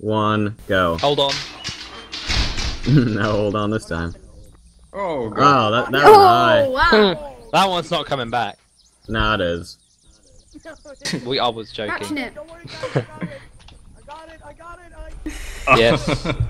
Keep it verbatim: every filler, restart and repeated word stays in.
one, go. Hold on. No, hold on this time. Oh, God. Oh, that, that oh, was high. Wow. That one's not coming back. No, it is. We I was joking. Catching it. Don't worry, guys, I got it. I got it. I got it. I... Yes.